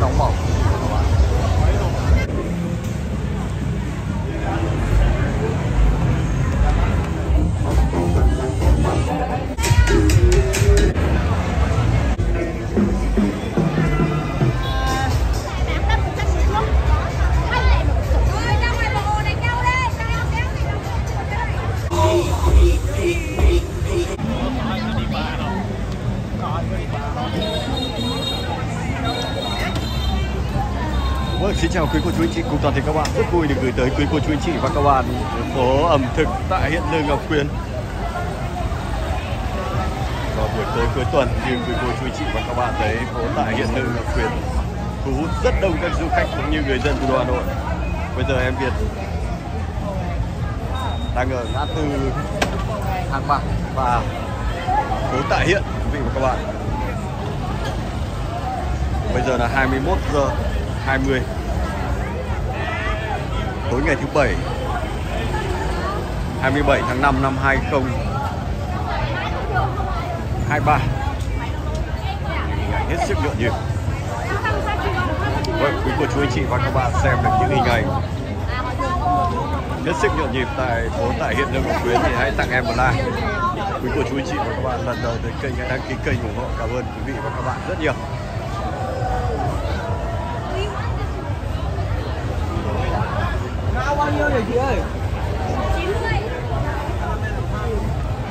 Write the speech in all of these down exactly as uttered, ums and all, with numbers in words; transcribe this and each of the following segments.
nóng bỏng. Xin chào quý cô chú anh chị cùng toàn thể các bạn, rất vui được gửi tới quý cô chú anh chị và các bạn phố ẩm thực tại hiện Lương Ngọc Quyến vào buổi tối cuối tuần. Như quý cô chú anh chị và các bạn thấy, phố tại hiện Lương Ngọc Quyến thu hút rất đông các du khách cũng như người dân thủ đô Hà Nội. Bây giờ em Việt đang ở ngã tư Hàng Bạc và phố Tạ Hiện, quý vị và các bạn. Bây giờ là hai mươi mốt giờ hai mươi tối ngày thứ bảy hai mươi bảy tháng năm năm hai nghìn không trăm hai mươi ba. Hình ảnh hết sức nhộn nhịp. Vậy quý cô chú anh chị và các bạn xem được những hình ảnh hết sức nhộn nhịp tại phố tại hiện Lương Ngọc Quyến thì hãy tặng em một like. Quý cô chú anh chị và các bạn lần đầu tới kênh hãy đăng ký kênh ủng hộ. Cảm ơn quý vị và các bạn rất nhiều. Bao nhiêu rồi chị ơi? chín mươi.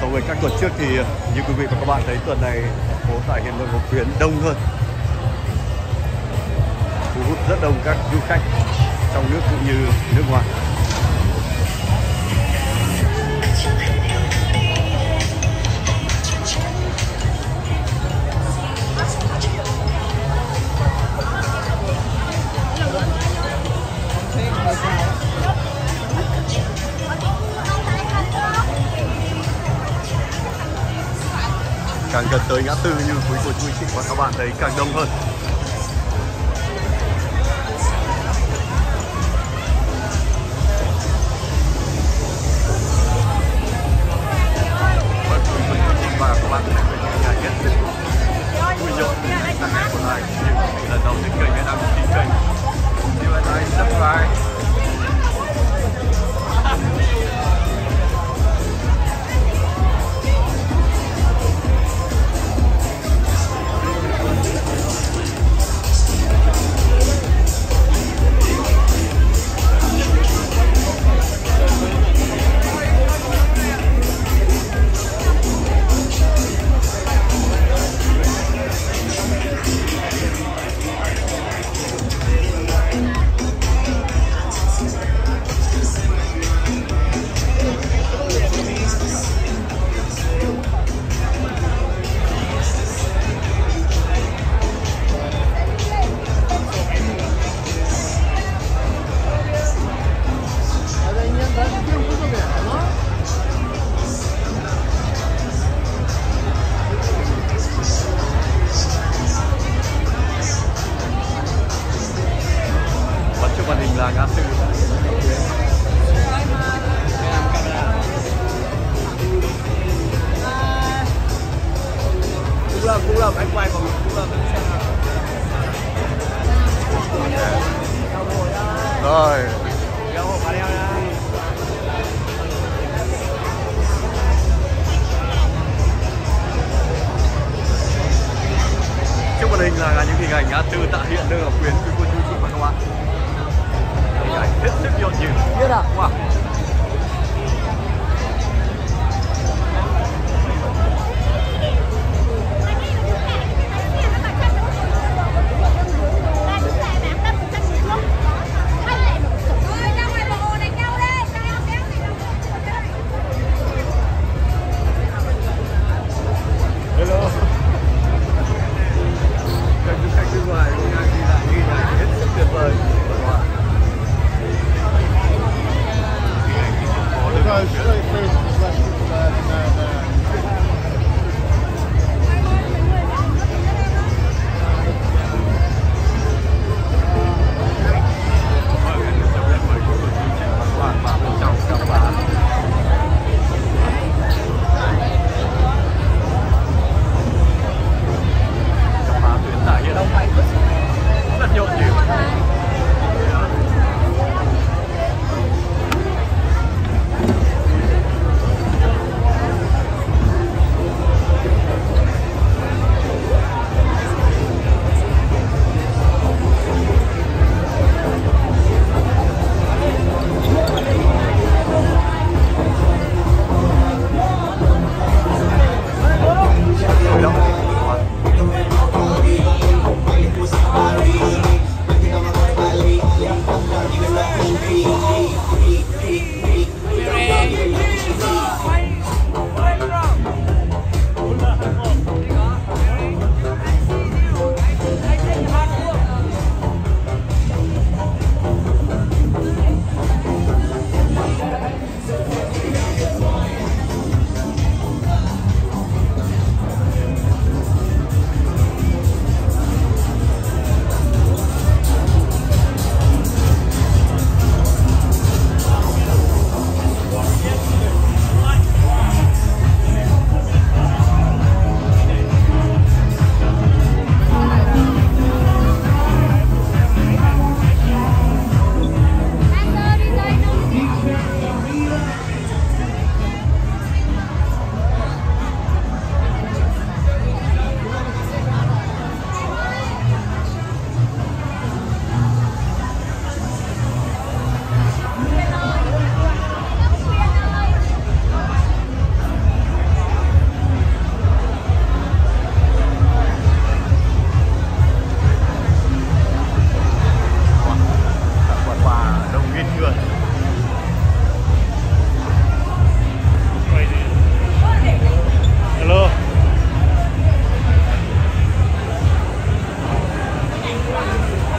So với các tuần trước thì như quý vị và các bạn thấy tuần này phố tại hiện Lương Ngọc Quyến đông hơn, thu hút rất đông các du khách trong nước cũng như nước ngoài. Càng gần tới ngã tư như quý cô chú anh chị và các bạn thấy càng đông hơn. Và quý cô chú anh chị và các bạn thấy những ngày hết sức vui nhộn từ ngày sang ngày của này. Thì lần đầu đến kênh hãy đăng ký kênh, như anh ấy subscribe.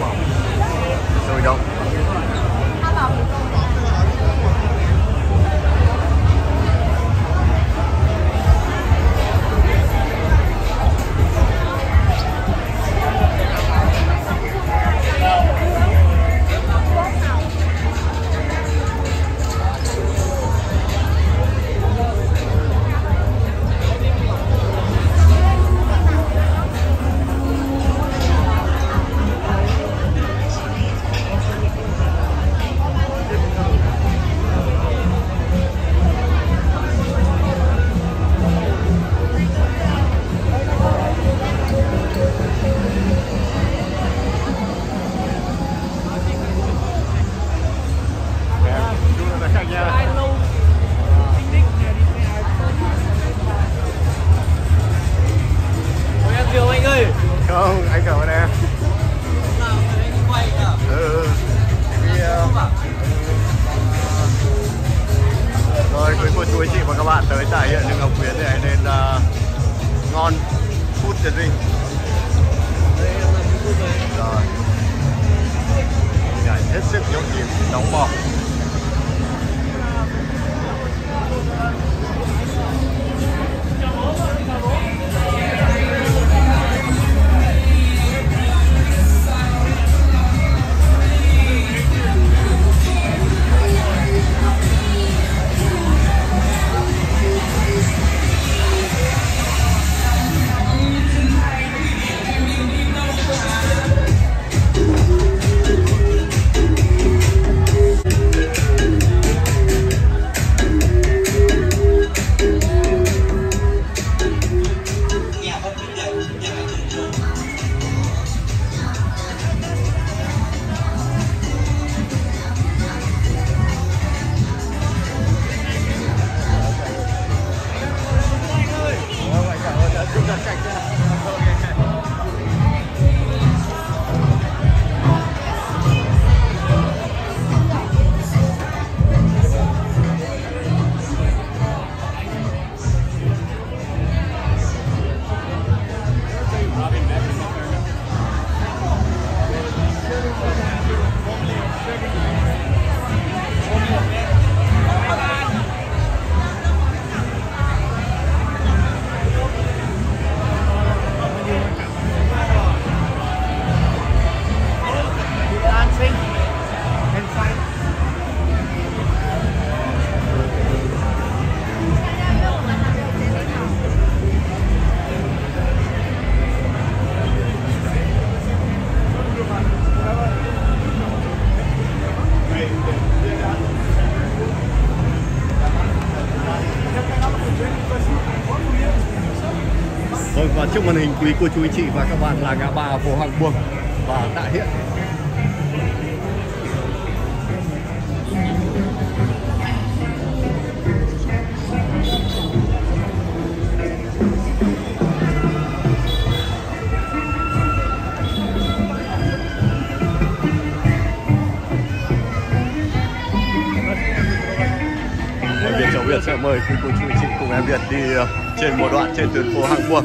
Wow, sôi động. Và trước màn hình quý cô chú anh chị và các bạn là ngã ba phố Hàng Buồm và Tạ Hiện. Người Việt cháu Việt sẽ mời quý cô chú anh chị cùng em Việt đi trên một đoạn trên tuyến phố Hàng Buồm.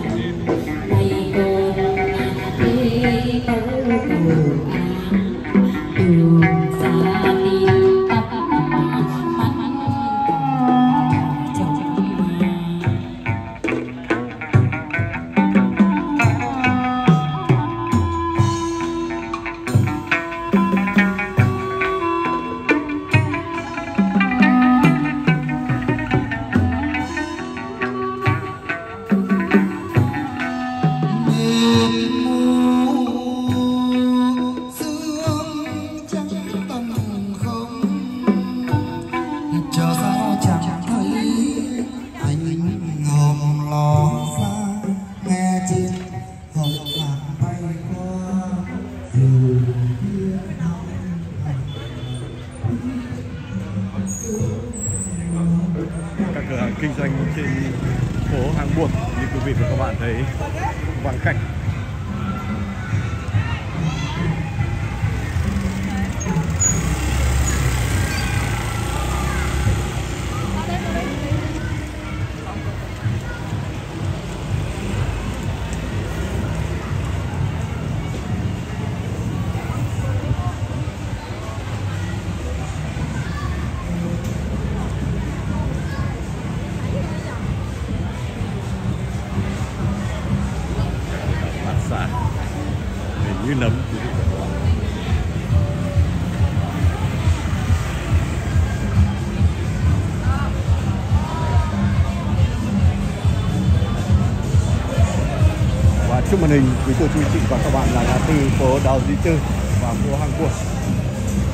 của quý vị và các bạn là ngã tư phố Đào Duy Từ và phố Hàng Buồm.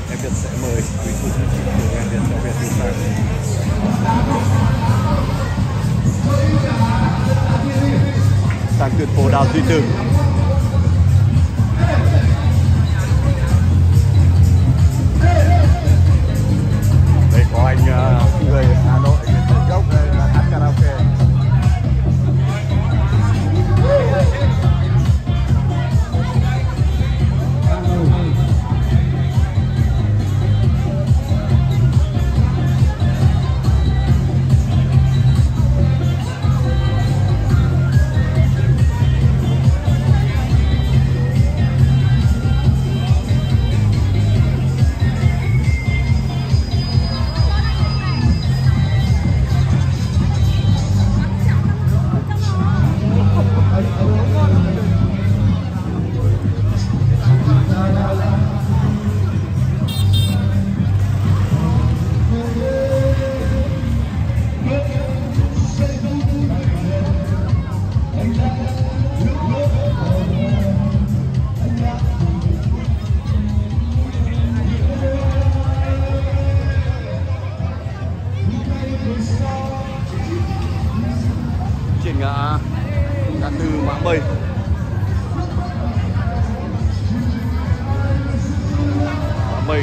Em Việt sẽ mời quý vị và các bạn em Việt theo Việt đi sang. Sang tuyến phố Đào Duy Từ. Đây có anh người Hà Nội người gốc đây là hát karaoke.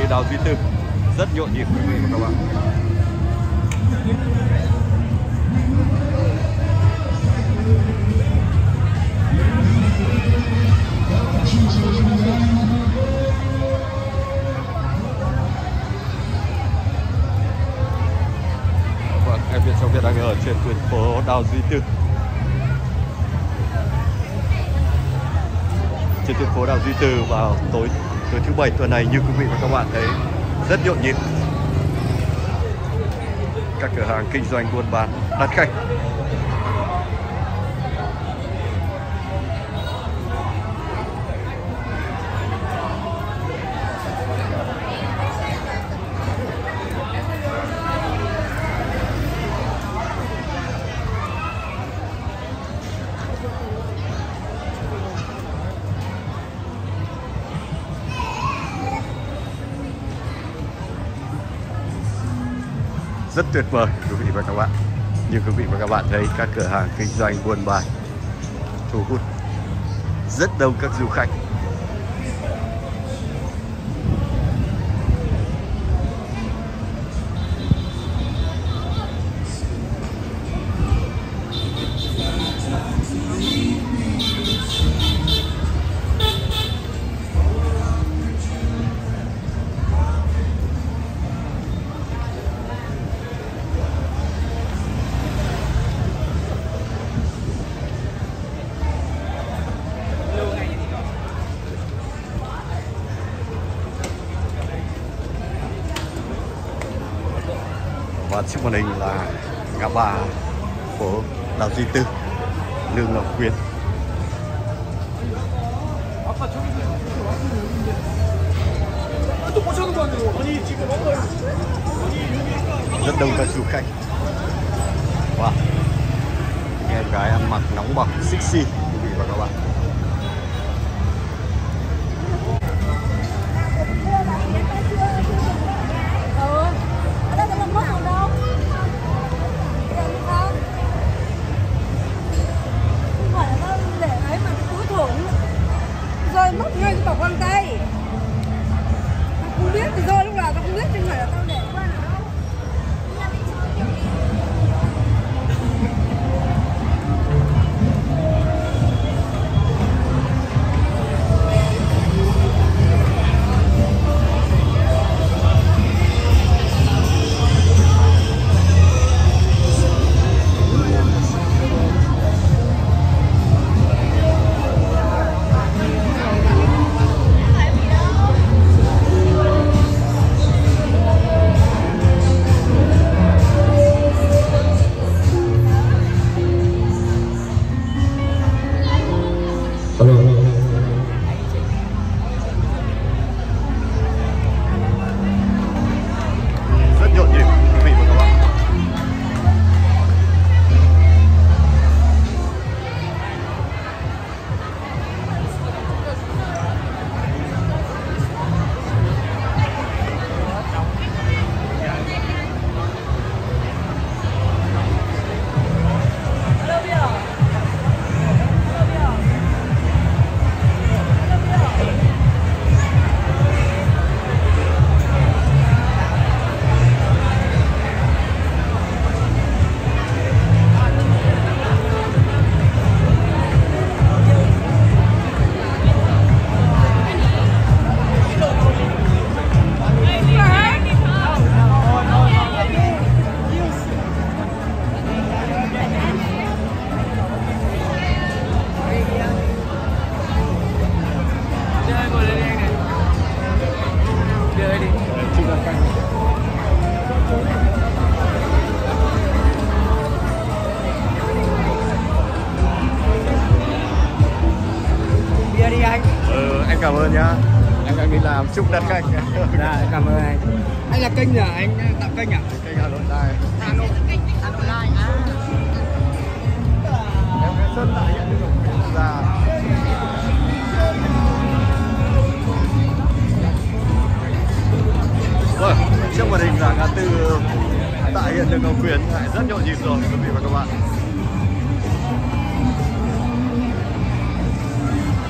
Đào Duy Từ rất nhộn nhịp quý vị và các bạn. Vâng, em Việt Châu Việt đang ở trên tuyến phố Đào Duy Từ. Trên tuyến phố Đào Duy Từ vào tối thứ bảy tuần này như quý vị và các bạn thấy rất nhộn nhịp, các cửa hàng kinh doanh buôn bán đắt khách. Rất tuyệt vời quý vị và các bạn. Như quý vị và các bạn thấy, các cửa hàng kinh doanh buôn bán thu hút rất đông các du khách. Và trước màn hình là ngã ba phố Đào Duy Từ, Lương Ngọc Quyến. Rất đông các du khách. Wow. Em gái ăn mặc nóng bỏng sexy quý vị và các bạn. nhá. Anh đang đi làm, chúc đất kênh. Dạ, cảm ơn anh. Anh là kênh à? Anh tạo kênh à? Kênh Hà Nội Live. Hà Nội Live. Hà Nội Live à? Em cái sân Tạ Hiện như đồng ra. Rồi, trước màn hình là ngã tư Tạ Hiện Lương Ngọc Quyến lại rất nhộn nhịp rồi quý vị và các bạn.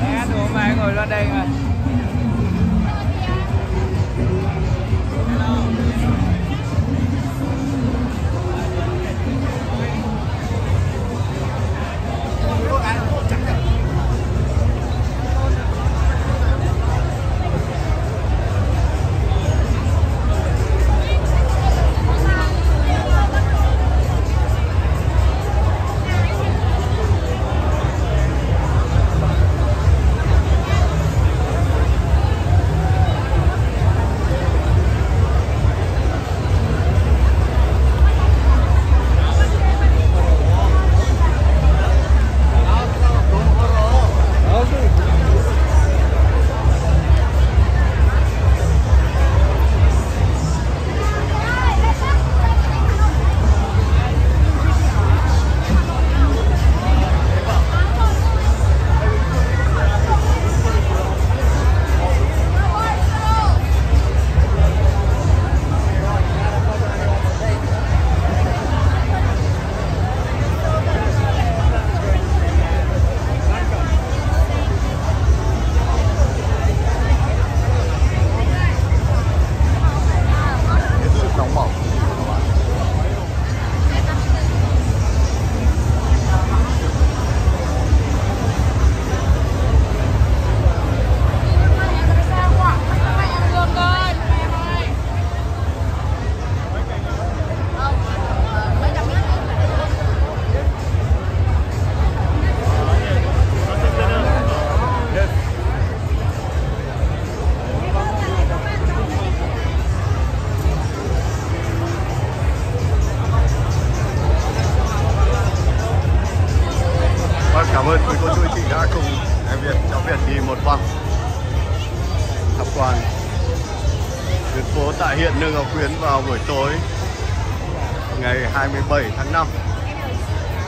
Đã đủ mà ngồi lên đây mà. Cảm ơn quý cô chú chị đã cùng em Việt cháu Việt đi một vòng tham quan tuyến phố Tạ Hiện Lương Ngọc Quyến vào buổi tối ngày hai mươi bảy tháng năm,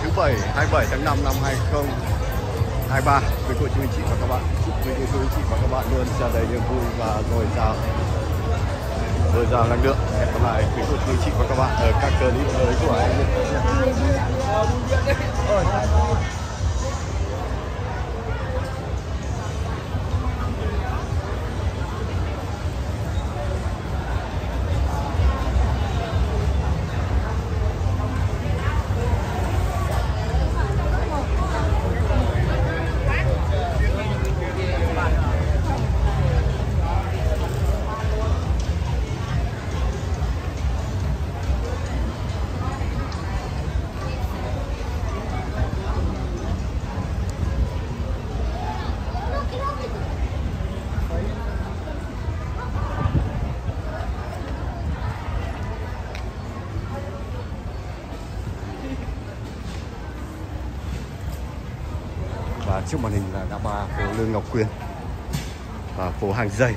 thứ bảy hai mươi bảy tháng năm năm hai nghìn không trăm hai mươi ba. Quý cô chú chị và các bạn, chúc quý cô chú chị và các bạn luôn tràn đầy niềm vui và dồi dào dồi dào năng lượng. Hẹn gặp lại quý cô chú chị và các bạn ở các clip mới của em Việt. Trước màn hình là ngã ba phố Lương Ngọc Quyến và phố Hàng Dây.